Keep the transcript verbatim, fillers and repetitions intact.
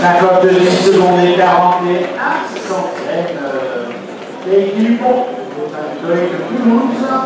cinquante-deux minutes secondes et quarante et un, ce sont les euh, pays du Pont, donc un collègue de Toulouse.